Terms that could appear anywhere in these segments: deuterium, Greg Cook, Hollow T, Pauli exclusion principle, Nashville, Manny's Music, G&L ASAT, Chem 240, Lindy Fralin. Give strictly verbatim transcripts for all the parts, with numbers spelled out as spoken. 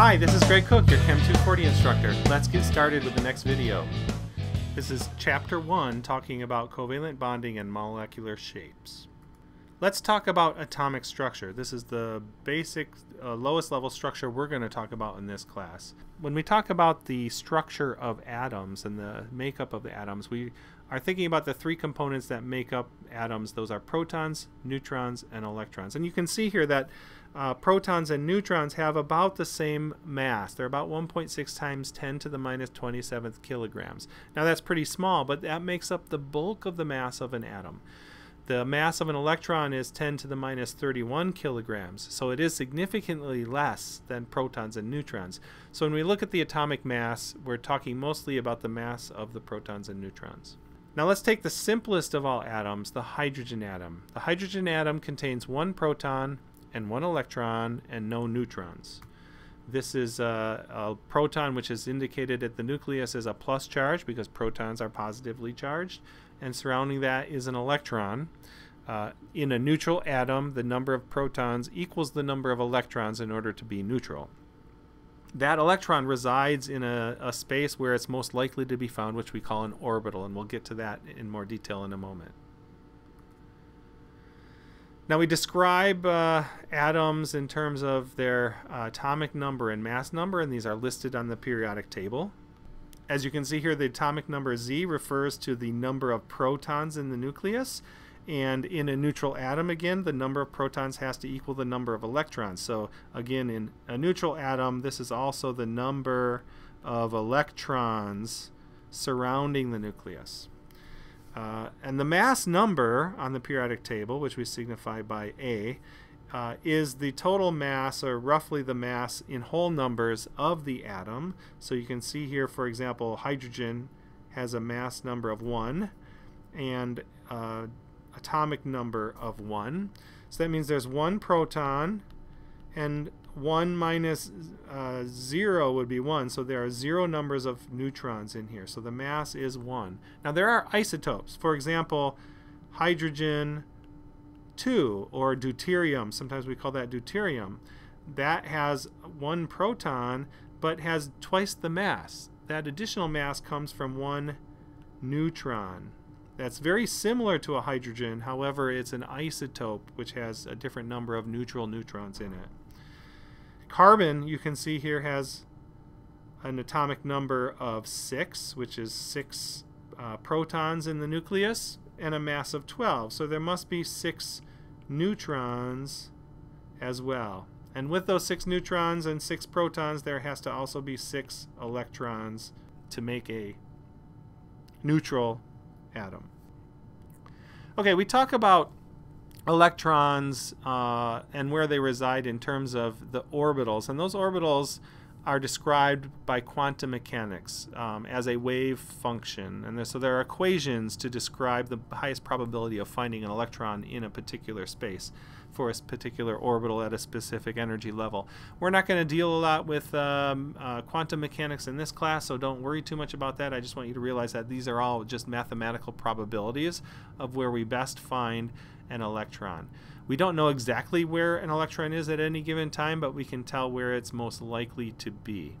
Hi, this is Greg Cook, your Chem two forty instructor. Let's get started with the next video. This is chapter one, talking about covalent bonding and molecular shapes. Let's talk about atomic structure. This is the basic, uh, lowest level structure we're going to talk about in this class. When we talk about the structure of atoms and the makeup of the atoms, we are thinking about the three components that make up atoms. Those are protons, neutrons, and electrons. And you can see here that Uh, protons and neutrons have about the same mass. They're about one point six times ten to the minus twenty-seventh kilograms. Now that's pretty small, but that makes up the bulk of the mass of an atom. The mass of an electron is ten to the minus thirty-one kilograms, so it is significantly less than protons and neutrons. So when we look at the atomic mass, we're talking mostly about the mass of the protons and neutrons. Now let's take the simplest of all atoms, the hydrogen atom. The hydrogen atom contains one proton and one electron and no neutrons. This is a, a proton, which is indicated at the nucleus as a plus charge because protons are positively charged, and surrounding that is an electron. Uh, in a neutral atom, the number of protons equals the number of electrons in order to be neutral. That electron resides in a, a space where it's most likely to be found, which we call an orbital, and we'll get to that in more detail in a moment. Now we describe uh, atoms in terms of their uh, atomic number and mass number, and these are listed on the periodic table. As you can see here, the atomic number Z refers to the number of protons in the nucleus, and in a neutral atom, again, the number of protons has to equal the number of electrons. So again, in a neutral atom, this is also the number of electrons surrounding the nucleus. Uh, and the mass number on the periodic table, which we signify by A, uh, is the total mass, or roughly the mass in whole numbers, of the atom. So you can see here, for example, hydrogen has a mass number of one and uh, atomic number of one. So that means there's one proton, and one minus uh, zero would be one, so there are zero numbers of neutrons in here, so the mass is one. Now there are isotopes, for example hydrogen two, or deuterium, sometimes we call that deuterium. That has one proton but has twice the mass. That additional mass comes from one neutron. That's very similar to a hydrogen, however it's an isotope which has a different number of neutral neutrons in it. Carbon, you can see here, has an atomic number of six, which is six uh, protons in the nucleus and a mass of twelve. So there must be six neutrons as well. And with those six neutrons and six protons, there has to also be six electrons to make a neutral atom. Okay, we talk about electrons uh, and where they reside in terms of the orbitals, and those orbitals are described by quantum mechanics um, as a wave function, and there, so there are equations to describe the highest probability of finding an electron in a particular space for a particular orbital at a specific energy level. We're not going to deal a lot with um, uh, quantum mechanics in this class, so don't worry too much about that. I just want you to realize that these are all just mathematical probabilities of where we best find an electron. We don't know exactly where an electron is at any given time, but we can tell where it's most likely to be.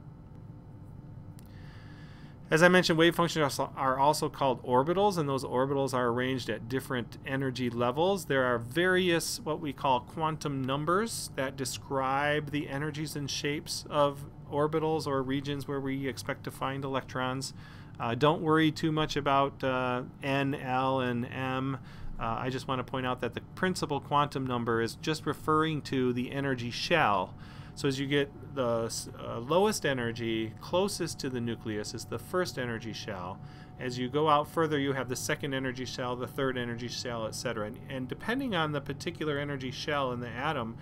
As I mentioned, wave functions are also called orbitals, and those orbitals are arranged at different energy levels. There are various what we call quantum numbers that describe the energies and shapes of orbitals, or regions where we expect to find electrons. Uh, don't worry too much about uh, N, L, and M. Uh, I just want to point out that the principal quantum number is just referring to the energy shell. So as you get the uh, lowest energy closest to the nucleus is the first energy shell. As you go out further, you have the second energy shell, the third energy shell, et cetera. And, and depending on the particular energy shell in the atom,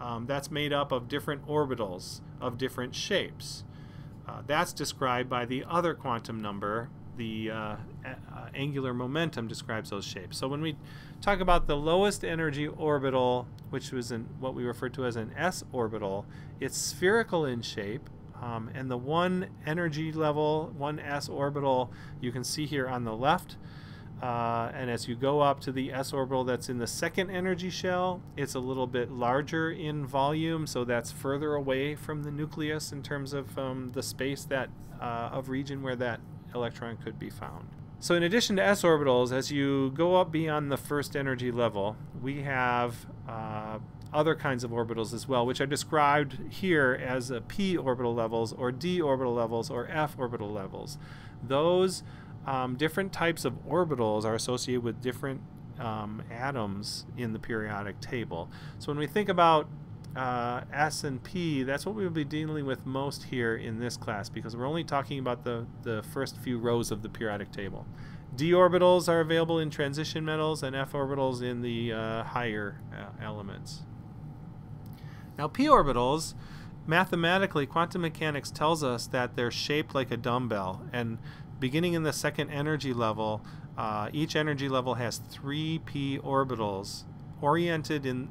um, that's made up of different orbitals of different shapes. Uh, that's described by the other quantum number. The uh, uh, angular momentum describes those shapes. So when we talk about the lowest energy orbital, which was in what we refer to as an S orbital, it's spherical in shape, um, and the one energy level, one S orbital, you can see here on the left, Uh, and as you go up to the s orbital that's in the second energy shell, it's a little bit larger in volume, so that's further away from the nucleus in terms of um, the space that uh, of region where that electron could be found. So in addition to s orbitals, as you go up beyond the first energy level, we have uh, other kinds of orbitals as well, which are described here as uh, p orbital levels or d orbital levels or f orbital levels. Those Um, different types of orbitals are associated with different um, atoms in the periodic table. So when we think about uh, S and P, that's what we'll be dealing with most here in this class, because we're only talking about the, the first few rows of the periodic table. D orbitals are available in transition metals and F orbitals in the uh, higher uh, elements. Now P orbitals, mathematically, quantum mechanics tells us that they're shaped like a dumbbell, and beginning in the second energy level, uh, each energy level has three p orbitals oriented in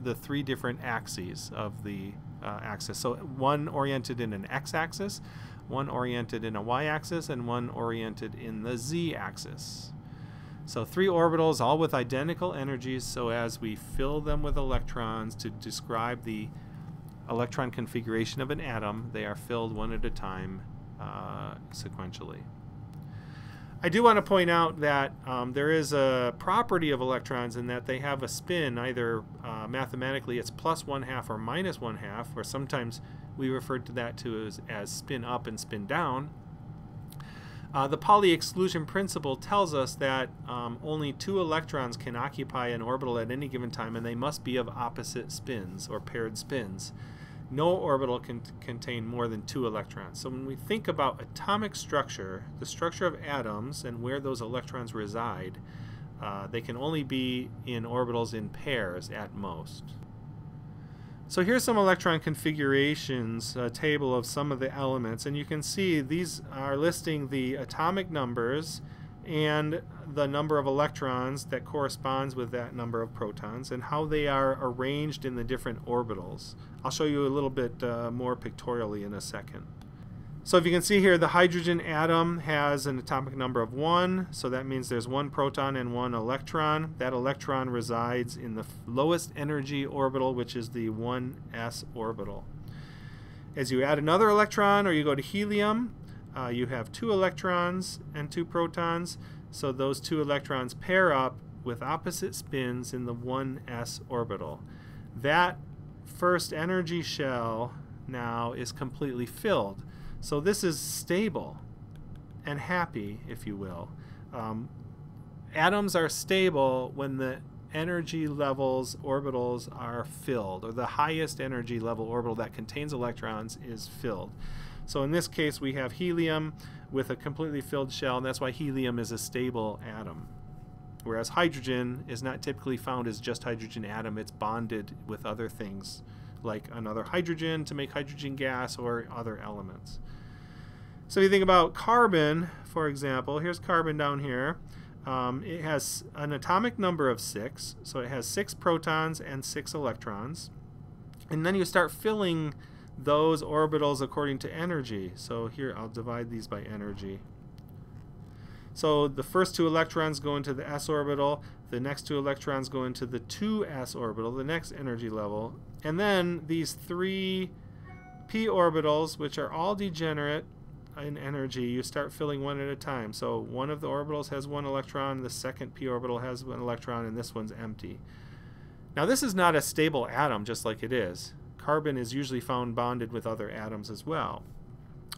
the three different axes of the uh, axis. So one oriented in an x-axis, one oriented in a y-axis, and one oriented in the z-axis. So three orbitals, all with identical energies, so as we fill them with electrons to describe the electron configuration of an atom, they are filled one at a time uh, sequentially. I do want to point out that um, there is a property of electrons in that they have a spin. Either uh, mathematically it's plus one half or minus one half, or sometimes we refer to that to as, as spin up and spin down. Uh, the Pauli exclusion principle tells us that um, only two electrons can occupy an orbital at any given time, and they must be of opposite spins or paired spins. No orbital can contain more than two electrons. So when we think about atomic structure, the structure of atoms and where those electrons reside, uh, they can only be in orbitals in pairs at most. So here's some electron configurations, a table of some of the elements, and you can see these are listing the atomic numbers and the number of electrons that corresponds with that number of protons, and how they are arranged in the different orbitals. I'll show you a little bit uh, more pictorially in a second. So if you can see here, the hydrogen atom has an atomic number of one, so that means there's one proton and one electron. That electron resides in the lowest energy orbital, which is the one s orbital. As you add another electron, or you go to helium, Uh, you have two electrons and two protons, so those two electrons pair up with opposite spins in the one s orbital. That first energy shell now is completely filled. So this is stable and happy, if you will. Um, atoms are stable when the energy levels orbitals are filled, or the highest energy level orbital that contains electrons is filled. So in this case we have helium with a completely filled shell, and that's why helium is a stable atom. Whereas hydrogen is not typically found as just hydrogen atom, it's bonded with other things like another hydrogen to make hydrogen gas or other elements. So if you think about carbon, for example, here's carbon down here. Um, it has an atomic number of six, so it has six protons and six electrons. And then you start filling those orbitals according to energy. So here I'll divide these by energy. So the first two electrons go into the s orbital, the next two electrons go into the two s orbital, the next energy level, and then these three p orbitals, which are all degenerate in energy, you start filling one at a time. So one of the orbitals has one electron, the second p orbital has one electron, and this one's empty. Now this is not a stable atom just like it is. Carbon is usually found bonded with other atoms as well.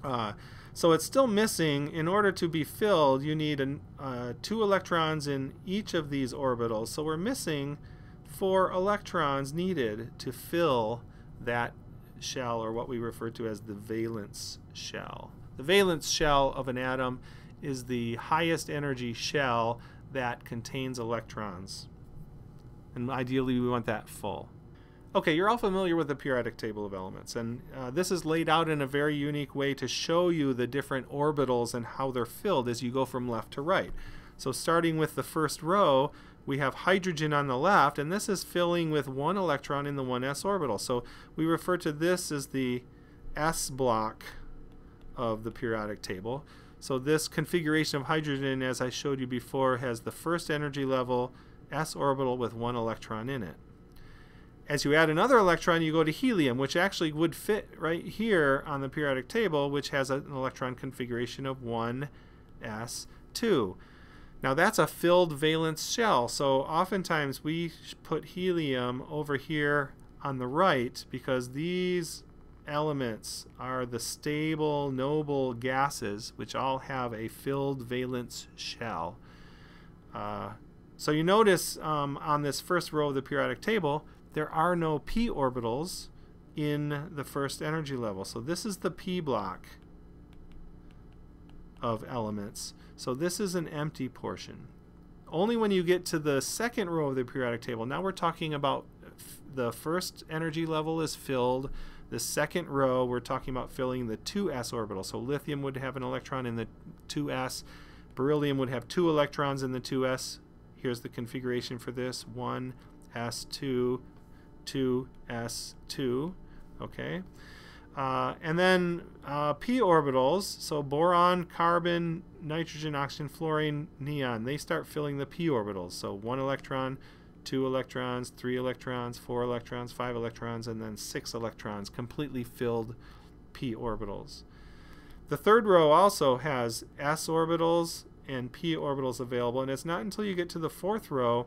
Uh, so it's still missing. In order to be filled, you need an, uh, two electrons in each of these orbitals. So we're missing four electrons needed to fill that shell, or what we refer to as the valence shell. The valence shell of an atom is the highest energy shell that contains electrons. And ideally, we want that full. Okay, you're all familiar with the periodic table of elements, and uh, this is laid out in a very unique way to show you the different orbitals and how they're filled as you go from left to right. So starting with the first row, we have hydrogen on the left, and this is filling with one electron in the one s orbital. So we refer to this as the s block of the periodic table. So this configuration of hydrogen, as I showed you before, has the first energy level s orbital with one electron in it. As you add another electron, you go to helium, which actually would fit right here on the periodic table, which has an electron configuration of one s two. Now that's a filled valence shell, so oftentimes we put helium over here on the right because these elements are the stable noble gases, which all have a filled valence shell. Uh, so you notice um, on this first row of the periodic table, there are no p orbitals in the first energy level. So this is the p block of elements. So this is an empty portion. Only when you get to the second row of the periodic table, now we're talking about the first energy level is filled, the second row we're talking about filling the two s orbital. So lithium would have an electron in the two s, beryllium would have two electrons in the two s. Here's the configuration for this, one s two, two s two, okay? Uh, and then uh, p orbitals, so boron, carbon, nitrogen, oxygen, fluorine, neon, they start filling the p orbitals. So one electron, two electrons, three electrons, four electrons, five electrons, and then six electrons, completely filled p orbitals. The third row also has s orbitals and p orbitals available, and it's not until you get to the fourth row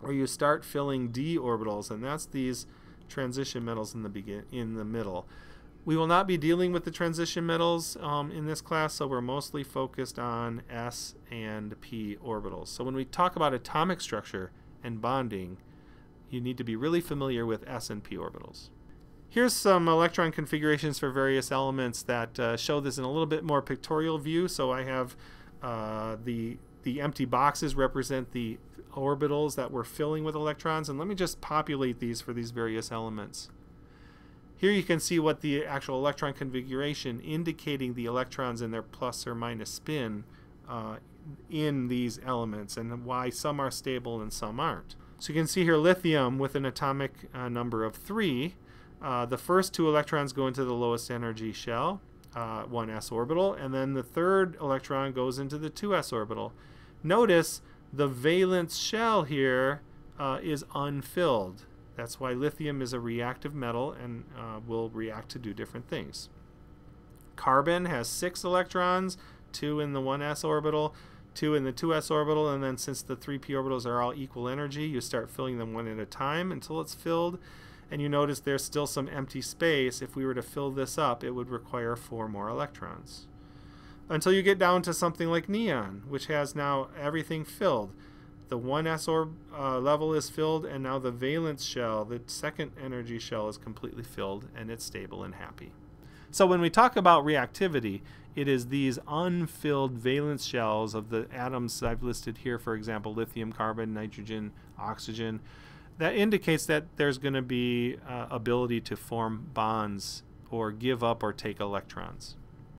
where you start filling d orbitals, and that's these transition metals in the begin in the middle. We will not be dealing with the transition metals um, in this class, so we're mostly focused on s and p orbitals. So when we talk about atomic structure and bonding, you need to be really familiar with s and p orbitals. Here's some electron configurations for various elements that uh, show this in a little bit more pictorial view. So I have uh, the, the empty boxes represent the orbitals that we're filling with electrons, and let me just populate these for these various elements. Here you can see what the actual electron configuration indicating the electrons and their plus or minus spin uh, in these elements, and why some are stable and some aren't. So you can see here lithium with an atomic uh, number of three. Uh, the first two electrons go into the lowest energy shell, uh, one s orbital, and then the third electron goes into the two s orbital. Notice the valence shell here uh, is unfilled. That's why lithium is a reactive metal and uh, will react to do different things. Carbon has six electrons, two in the one s orbital, two in the two s orbital, and then since the three p orbitals are all equal energy, you start filling them one at a time until it's filled. And you notice there's still some empty space. If we were to fill this up, it would require four more electrons. Until you get down to something like neon, which has now everything filled. The one s orb, uh, level is filled, and now the valence shell, the second energy shell, is completely filled, and it's stable and happy. So when we talk about reactivity, it is these unfilled valence shells of the atoms I've listed here, for example, lithium, carbon, nitrogen, oxygen, that indicates that there's going to be uh, ability to form bonds or give up or take electrons.